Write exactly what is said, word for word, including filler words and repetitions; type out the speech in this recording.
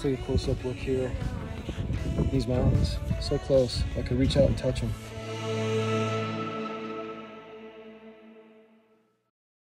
take a close-up look here. These mountains, so close. I could reach out and touch them.